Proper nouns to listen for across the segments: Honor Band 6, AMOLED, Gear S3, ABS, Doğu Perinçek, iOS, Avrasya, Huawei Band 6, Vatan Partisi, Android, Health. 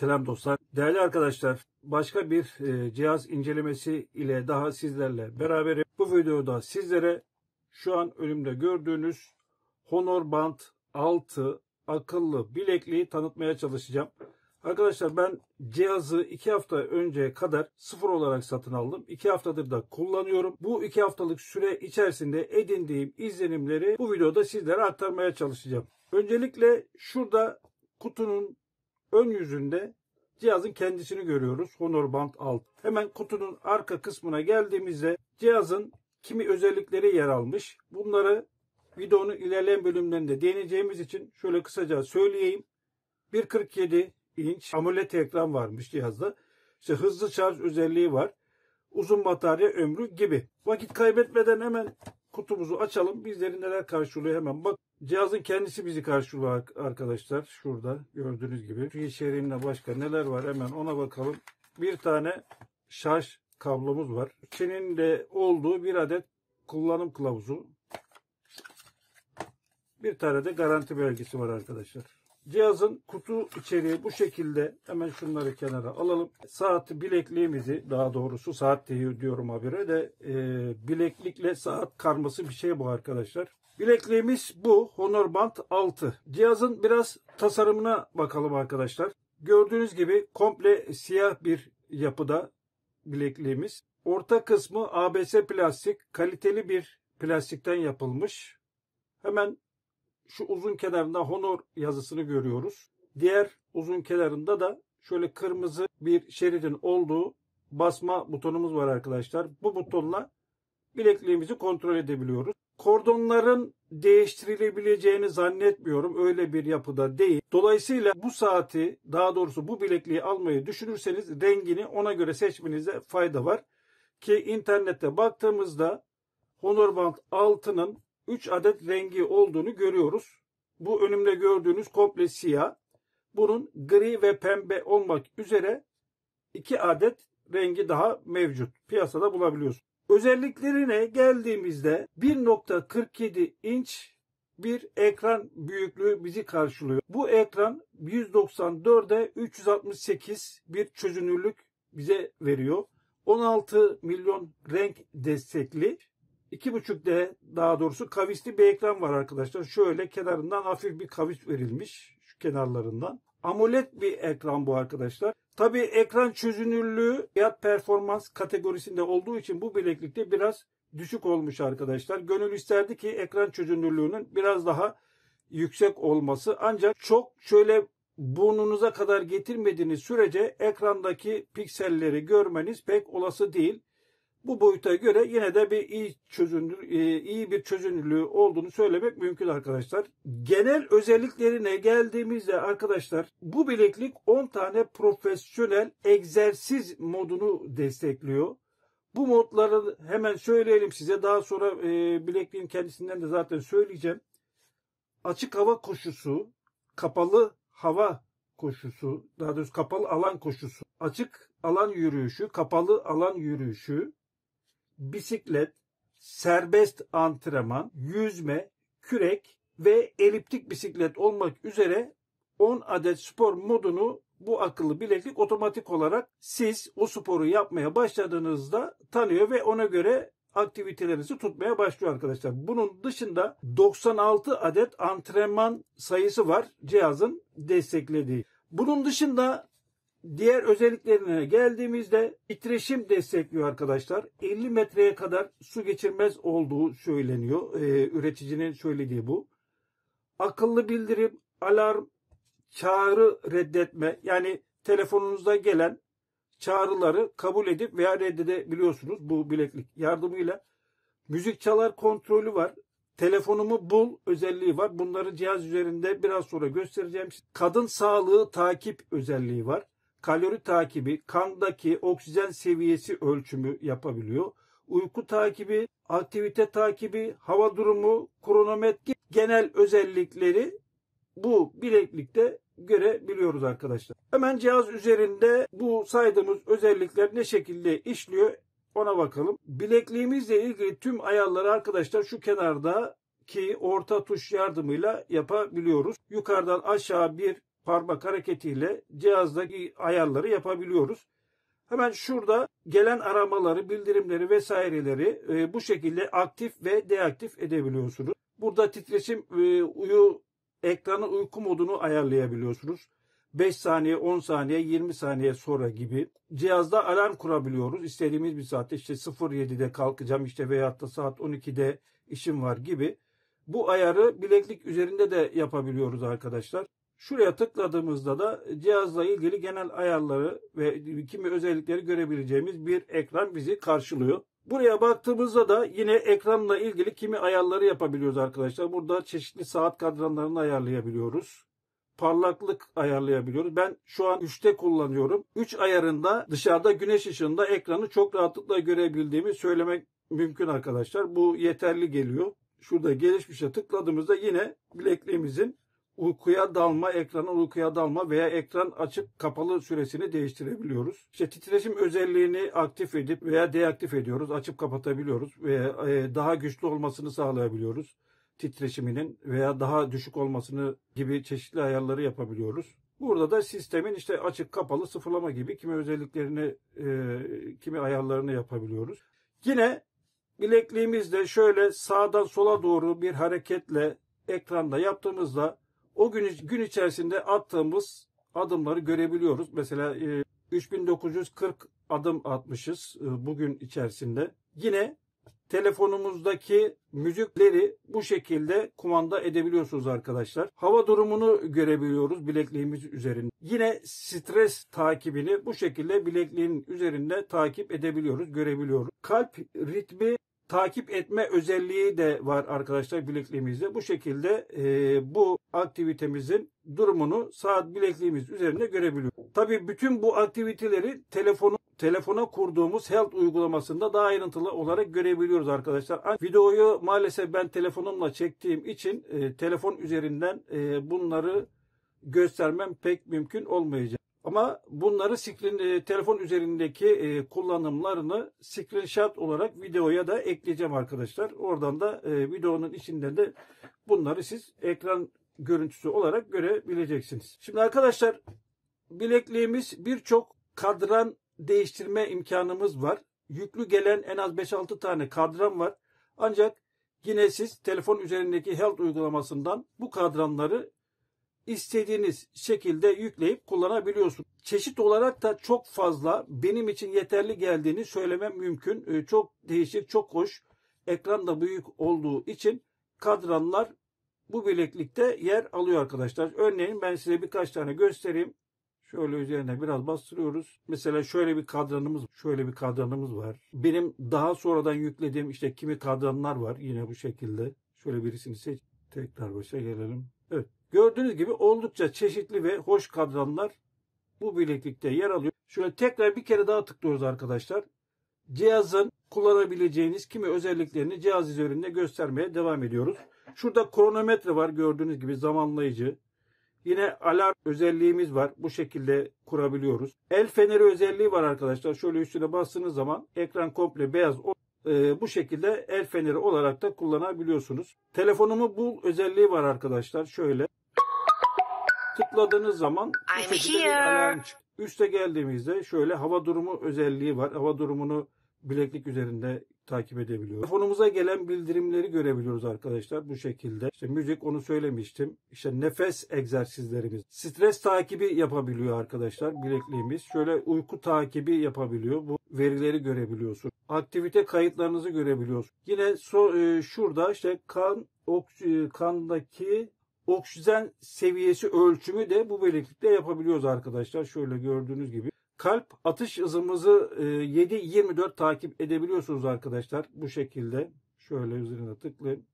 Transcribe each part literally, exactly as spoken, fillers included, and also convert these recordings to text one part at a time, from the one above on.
Selam dostlar. Değerli arkadaşlar, başka bir cihaz incelemesi ile daha sizlerle beraberim. Bu videoda sizlere şu an önümde gördüğünüz Honor Band altı akıllı bilekliği tanıtmaya çalışacağım. Arkadaşlar, ben cihazı iki hafta önce kadar sıfır olarak satın aldım. iki haftadır da kullanıyorum. Bu iki haftalık süre içerisinde edindiğim izlenimleri bu videoda sizlere aktarmaya çalışacağım. Öncelikle şurada kutunun ön yüzünde cihazın kendisini görüyoruz. Honor Band altı. Hemen kutunun arka kısmına geldiğimizde cihazın kimi özellikleri yer almış. Bunları videonun ilerleyen bölümlerinde değineceğimiz için şöyle kısaca söyleyeyim. bir kırk yedi inç AMOLED ekran varmış cihazda. İşte hızlı şarj özelliği var. Uzun batarya ömrü gibi. Vakit kaybetmeden hemen kutumuzu açalım. Bizleri neler karşılıyor hemen bak. Cihazın kendisi bizi karşılıyor arkadaşlar. Şurada gördüğünüz gibi. Şu içeriğinde başka neler var hemen ona bakalım. Bir tane şarj kablomuz var. Çin'in de olduğu bir adet kullanım kılavuzu. Bir tane de garanti belgesi var arkadaşlar. Cihazın kutu içeriği bu şekilde. Hemen şunları kenara alalım. Saat bilekliğimizi, daha doğrusu saat diyorum habire de e, bileklikle saat karması bir şey bu arkadaşlar. Bilekliğimiz bu. Honor Band altı. Cihazın biraz tasarımına bakalım arkadaşlar. Gördüğünüz gibi komple siyah bir yapıda bilekliğimiz. Orta kısmı A B S plastik. Kaliteli bir plastikten yapılmış. Hemen şu uzun kenarında Honor yazısını görüyoruz. Diğer uzun kenarında da şöyle kırmızı bir şeridin olduğu basma butonumuz var arkadaşlar. Bu butonla bilekliğimizi kontrol edebiliyoruz. Kordonların değiştirilebileceğini zannetmiyorum. Öyle bir yapıda değil. Dolayısıyla bu saati, daha doğrusu bu bilekliği almayı düşünürseniz rengini ona göre seçmenize fayda var. Ki internette baktığımızda Honor Band altının üç adet rengi olduğunu görüyoruz. Bu önümde gördüğünüz komple siyah. Bunun gri ve pembe olmak üzere iki adet rengi daha mevcut. Piyasada bulabiliyorsunuz. Özelliklerine geldiğimizde bir nokta kırk yedi inç bir ekran büyüklüğü bizi karşılıyor. Bu ekran yüz doksan dörde üç yüz altmış sekiz bir çözünürlük bize veriyor. on altı milyon renk destekli. iki buçuk D, daha doğrusu kavisli bir ekran var arkadaşlar. Şöyle kenarından hafif bir kavis verilmiş. Şu kenarlarından. AMOLED bir ekran bu arkadaşlar. Tabii ekran çözünürlüğü fiyat performans kategorisinde olduğu için bu bileklikte biraz düşük olmuş arkadaşlar. Gönül isterdi ki ekran çözünürlüğünün biraz daha yüksek olması. Ancak çok şöyle burnunuza kadar getirmediğiniz sürece ekrandaki pikselleri görmeniz pek olası değil. Bu boyuta göre yine de bir iyi çözünür, iyi bir çözünürlüğü olduğunu söylemek mümkün arkadaşlar. Genel özelliklerine geldiğimizde arkadaşlar bu bileklik on tane profesyonel egzersiz modunu destekliyor. Bu modları hemen söyleyelim size. Daha sonra bilekliğin kendisinden de zaten söyleyeceğim. Açık hava koşusu, kapalı hava koşusu, daha doğrusu kapalı alan koşusu, açık alan yürüyüşü, kapalı alan yürüyüşü, bisiklet, serbest antrenman, yüzme, kürek ve eliptik bisiklet olmak üzere on adet spor modunu bu akıllı bileklik otomatik olarak siz o sporu yapmaya başladığınızda tanıyor ve ona göre aktivitelerinizi tutmaya başlıyor arkadaşlar. Bunun dışında doksan altı adet antrenman sayısı var cihazın desteklediği. Bunun dışında diğer özelliklerine geldiğimizde titreşim destekliyor arkadaşlar. elli metreye kadar su geçirmez olduğu söyleniyor. Ee, üreticinin söylediği bu. Akıllı bildirim, alarm, çağrı reddetme, yani telefonunuzda gelen çağrıları kabul edip veya reddedebiliyorsunuz bu bileklik yardımıyla. Müzik çalar kontrolü var. Telefonumu bul özelliği var. Bunları cihaz üzerinde biraz sonra göstereceğim. Kadın sağlığı takip özelliği var. Kalori takibi, kandaki oksijen seviyesi ölçümü yapabiliyor. Uyku takibi, aktivite takibi, hava durumu, kronometre genel özellikleri bu bileklikte görebiliyoruz arkadaşlar. Hemen cihaz üzerinde bu saydığımız özellikler ne şekilde işliyor ona bakalım. Bilekliğimizle ilgili tüm ayarları arkadaşlar şu kenardaki orta tuş yardımıyla yapabiliyoruz. Yukarıdan aşağı bir parmak hareketiyle cihazdaki ayarları yapabiliyoruz. Hemen şurada gelen aramaları, bildirimleri vesaireleri e, bu şekilde aktif ve deaktif edebiliyorsunuz. Burada titreşim e, uyu ekranın uyku modunu ayarlayabiliyorsunuz. beş saniye, on saniye, yirmi saniye sonra gibi. Cihazda alarm kurabiliyoruz. İstediğimiz bir saatte işte yedide kalkacağım işte veyahut da saat on ikide işim var gibi. Bu ayarı bileklik üzerinde de yapabiliyoruz arkadaşlar. Şuraya tıkladığımızda da cihazla ilgili genel ayarları ve kimi özellikleri görebileceğimiz bir ekran bizi karşılıyor. Buraya baktığımızda da yine ekranla ilgili kimi ayarları yapabiliyoruz arkadaşlar. Burada çeşitli saat kadranlarını ayarlayabiliyoruz. Parlaklık ayarlayabiliyoruz. Ben şu an üçte kullanıyorum. üç ayarında dışarıda güneş ışığında ekranı çok rahatlıkla görebildiğimi söylemek mümkün arkadaşlar. Bu yeterli geliyor. Şurada gelişmişe tıkladığımızda yine bilekliğimizin uykuya dalma, ekrana uykuya dalma veya ekran açık kapalı süresini değiştirebiliyoruz. İşte titreşim özelliğini aktif edip veya deaktif ediyoruz. Açıp kapatabiliyoruz veya daha güçlü olmasını sağlayabiliyoruz. Titreşiminin veya daha düşük olmasını gibi çeşitli ayarları yapabiliyoruz. Burada da sistemin işte açık, kapalı, sıfırlama gibi kimi özelliklerini, e, kimi ayarlarını yapabiliyoruz. Yine bilekliğimizde şöyle sağdan sola doğru bir hareketle ekranda yaptığımızda o gün, gün içerisinde attığımız adımları görebiliyoruz. Mesela e, üç bin dokuz yüz kırk adım atmışız e, bugün içerisinde. Yine telefonumuzdaki müzikleri bu şekilde kumanda edebiliyorsunuz arkadaşlar. Hava durumunu görebiliyoruz bilekliğimiz üzerinde. Yine stres takibini bu şekilde bilekliğin üzerinde takip edebiliyoruz, görebiliyoruz. Kalp ritmi takip etme özelliği de var arkadaşlar bilekliğimizde. Bu şekilde e, bu aktivitemizin durumunu saat bilekliğimiz üzerinde görebiliyoruz. Tabii bütün bu aktiviteleri telefonu Telefona kurduğumuz Health uygulamasında daha ayrıntılı olarak görebiliyoruz arkadaşlar. Videoyu maalesef ben telefonumla çektiğim için e, telefon üzerinden e, bunları göstermem pek mümkün olmayacak. Ama bunları screen, e, telefon üzerindeki e, kullanımlarını screenshot olarak videoya da ekleyeceğim arkadaşlar. Oradan da e, videonun içinden de bunları siz ekran görüntüsü olarak görebileceksiniz. Şimdi arkadaşlar bilekliğimiz birçok kadran değiştirme imkanımız var. Yüklü gelen en az beş altı tane kadran var. Ancak yine siz telefon üzerindeki Health uygulamasından bu kadranları istediğiniz şekilde yükleyip kullanabiliyorsunuz. Çeşit olarak da çok fazla benim için yeterli geldiğini söylemem mümkün. Çok değişik, çok hoş. Ekran da büyük olduğu için kadranlar bu bileklikte yer alıyor arkadaşlar. Örneğin ben size birkaç tane göstereyim. Şöyle üzerine biraz bastırıyoruz. Mesela şöyle bir kadranımız, şöyle bir kadranımız var. Benim daha sonradan yüklediğim işte kimi kadranlar var yine bu şekilde. Şöyle birisini seç. Tekrar başa gelelim. Evet. Gördüğünüz gibi oldukça çeşitli ve hoş kadranlar bu bileklikte yer alıyor. Şöyle tekrar bir kere daha tıklıyoruz arkadaşlar. Cihazın kullanabileceğiniz kimi özelliklerini cihaz üzerinde göstermeye devam ediyoruz. Şurada kronometre var gördüğünüz gibi zamanlayıcı. Yine alarm özelliğimiz var. Bu şekilde kurabiliyoruz. El feneri özelliği var arkadaşlar. Şöyle üstüne bastığınız zaman ekran komple beyaz. E, bu şekilde el feneri olarak da kullanabiliyorsunuz. Telefonumu bul özelliği var arkadaşlar. Şöyle tıkladığınız zaman bu şekilde bir alarm çıkıyor. Üste geldiğimizde şöyle hava durumu özelliği var. Hava durumunu bileklik üzerinde takip edebiliyoruz. Telefonumuza gelen bildirimleri görebiliyoruz arkadaşlar bu şekilde. İşte müzik onu söylemiştim. İşte nefes egzersizlerimiz. Stres takibi yapabiliyor arkadaşlar bilekliğimiz. Şöyle uyku takibi yapabiliyor. Bu verileri görebiliyorsunuz. Aktivite kayıtlarınızı görebiliyorsunuz. Yine so e şurada işte kan oksi kandaki oksijen seviyesi ölçümü de bu bileklikte yapabiliyoruz arkadaşlar. Şöyle gördüğünüz gibi. Kalp atış hızımızı yedi yirmi dört takip edebiliyorsunuz arkadaşlar. Bu şekilde şöyle üzerine tıklayın.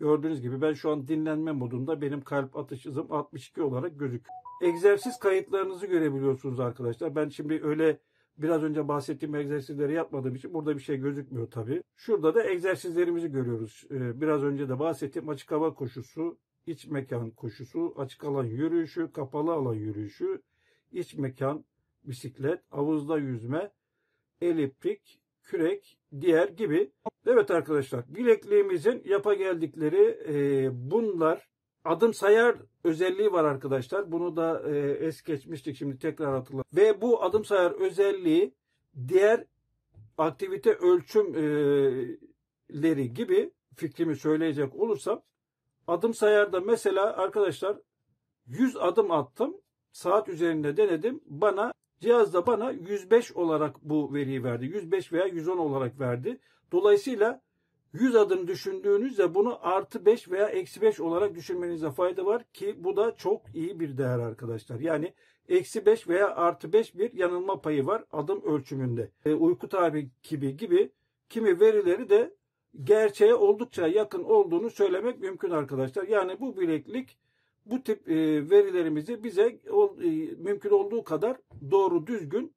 Gördüğünüz gibi ben şu an dinlenme modunda benim kalp atış hızım altmış iki olarak gözüküyor. Egzersiz kayıtlarınızı görebiliyorsunuz arkadaşlar. Ben şimdi öyle biraz önce bahsettiğim egzersizleri yapmadığım için burada bir şey gözükmüyor tabii. Şurada da egzersizlerimizi görüyoruz. Biraz önce de bahsettiğim açık hava koşusu, iç mekan koşusu, açık alan yürüyüşü, kapalı alan yürüyüşü, iç mekan, bisiklet, havuzda yüzme, eliptik, kürek, diğer gibi. Evet arkadaşlar bilekliğimizin yapa geldikleri e, bunlar. adım sayar özelliği var arkadaşlar. Bunu da e, es geçmiştik. Şimdi tekrar hatırla. Ve bu adım sayar özelliği diğer aktivite ölçümleri gibi fikrimi söyleyecek olursam adım sayarda mesela arkadaşlar yüz adım attım. Saat üzerinde denedim. Bana cihazda bana yüz beş olarak bu veriyi verdi. yüz beş veya yüz on olarak verdi. Dolayısıyla yüz adım düşündüğünüzde bunu artı beş veya eksi beş olarak düşünmenize fayda var ki bu da çok iyi bir değer arkadaşlar. Yani eksi beş veya artı beş bir yanılma payı var adım ölçümünde. E, uyku takibi gibi kimi verileri de gerçeğe oldukça yakın olduğunu söylemek mümkün arkadaşlar. Yani bu bileklik bu tip e, verilerimizi bize o, e, mümkün olduğu kadar doğru düzgün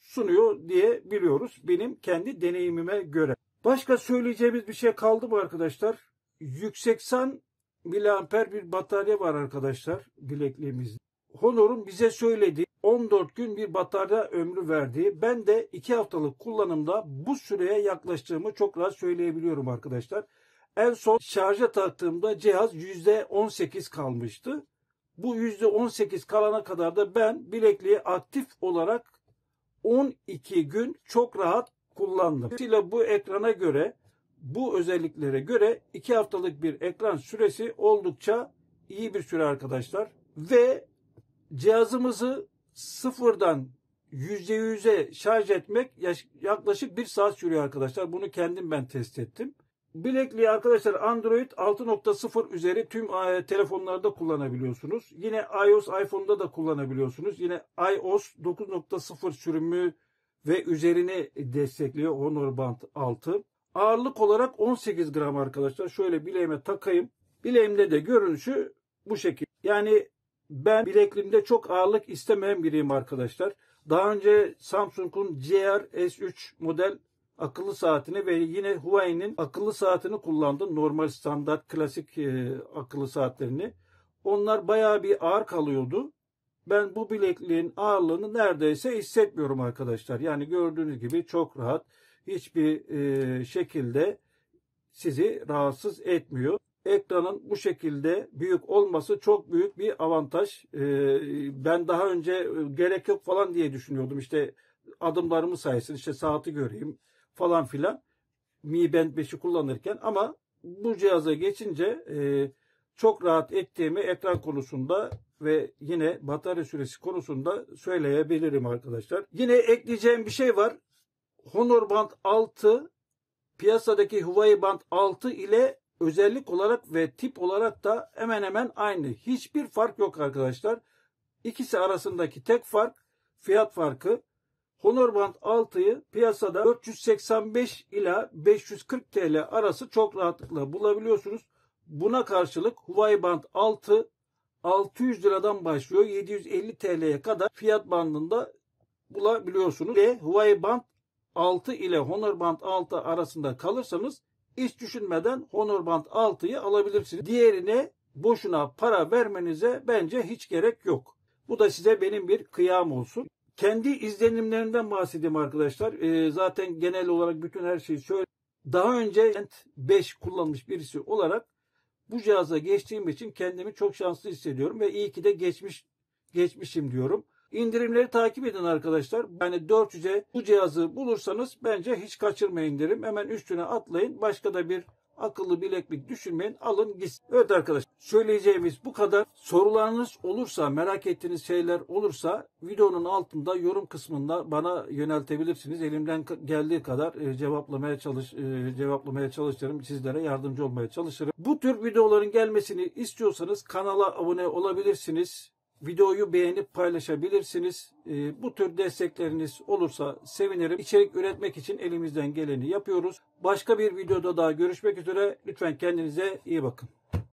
sunuyor diye biliyoruz benim kendi deneyimime göre. Başka söyleyeceğimiz bir şey kaldı mı arkadaşlar? yüz seksen miliamper bir batarya var arkadaşlar bilekliğimizde. Honor'un bize söylediği on dört gün bir batarya ömrü verdiği, ben de iki haftalık kullanımda bu süreye yaklaştığımı çok rahat söyleyebiliyorum arkadaşlar. En son şarja taktığımda cihaz yüzde on sekiz kalmıştı. Bu yüzde on sekiz kalana kadar da ben bilekliği aktif olarak on iki gün çok rahat kullandım. Dolayısıyla bu ekrana göre, bu özelliklere göre iki haftalık bir ekran süresi oldukça iyi bir süre arkadaşlar. Ve cihazımızı sıfırdan yüzde yüze şarj etmek yaklaşık bir saat sürüyor arkadaşlar. Bunu kendim ben test ettim. Bilekliği arkadaşlar Android altı nokta sıfır üzeri tüm telefonlarda kullanabiliyorsunuz. Yine iOS iPhone'da da kullanabiliyorsunuz. Yine iOS dokuz nokta sıfır sürümü ve üzerini destekliyor Honor Band altı. Ağırlık olarak on sekiz gram arkadaşlar. Şöyle bileğime takayım. Bileğimde de görünüşü bu şekilde. Yani ben bilekliğimde çok ağırlık istemeyen biriyim arkadaşlar. Daha önce Samsung'un Gear S üç model akıllı saatini ve yine Huawei'nin akıllı saatini kullandım. Normal standart klasik e, akıllı saatlerini. Onlar bayağı bir ağır kalıyordu. Ben bu bilekliğin ağırlığını neredeyse hissetmiyorum arkadaşlar. Yani gördüğünüz gibi çok rahat. Hiçbir e, şekilde sizi rahatsız etmiyor. Ekranın bu şekilde büyük olması çok büyük bir avantaj. E, ben daha önce gerek yok falan diye düşünüyordum. İşte adımlarımı saysın, işte saati göreyim falan filan. Mi Band beşi kullanırken ama bu cihaza geçince e, çok rahat ettiğimi ekran konusunda ve yine batarya süresi konusunda söyleyebilirim arkadaşlar. Yine ekleyeceğim bir şey var. Honor Band altı piyasadaki Huawei Band altı ile özellik olarak ve tip olarak da hemen hemen aynı. Hiçbir fark yok arkadaşlar. İkisi arasındaki tek fark fiyat farkı. Honor Band altıyı piyasada dört yüz seksen beş ila beş yüz kırk T L arası çok rahatlıkla bulabiliyorsunuz. Buna karşılık Huawei Band altı altı yüz liradan başlıyor. yedi yüz elli T L'ye kadar fiyat bandında bulabiliyorsunuz. Ve Huawei Band altı ile Honor Band altı arasında kalırsanız hiç düşünmeden Honor Band altıyı alabilirsiniz. Diğerine boşuna para vermenize bence hiç gerek yok. Bu da size benim bir kıyam olsun. Kendi izlenimlerimden bahsedeyim arkadaşlar. E, zaten genel olarak bütün her şeyi söyle. Daha önce Band beş kullanmış birisi olarak bu cihaza geçtiğim için kendimi çok şanslı hissediyorum ve iyi ki de geçmiş geçmişim diyorum. İndirimleri takip edin arkadaşlar. Yani dört yüze bu cihazı bulursanız bence hiç kaçırmayın derim. Hemen üstüne atlayın. Başka da bir akıllı bileklik düşünmeyin. Alın gitsin. Evet arkadaşlar. Söyleyeceğimiz bu kadar. Sorularınız olursa, merak ettiğiniz şeyler olursa videonun altında yorum kısmında bana yöneltebilirsiniz. Elimden geldiği kadar cevaplamaya çalış cevaplamaya çalışırım. Sizlere yardımcı olmaya çalışırım. Bu tür videoların gelmesini istiyorsanız kanala abone olabilirsiniz. Videoyu beğenip paylaşabilirsiniz. Bu tür destekleriniz olursa sevinirim. İçerik üretmek için elimizden geleni yapıyoruz. Başka bir videoda daha görüşmek üzere. Lütfen kendinize iyi bakın.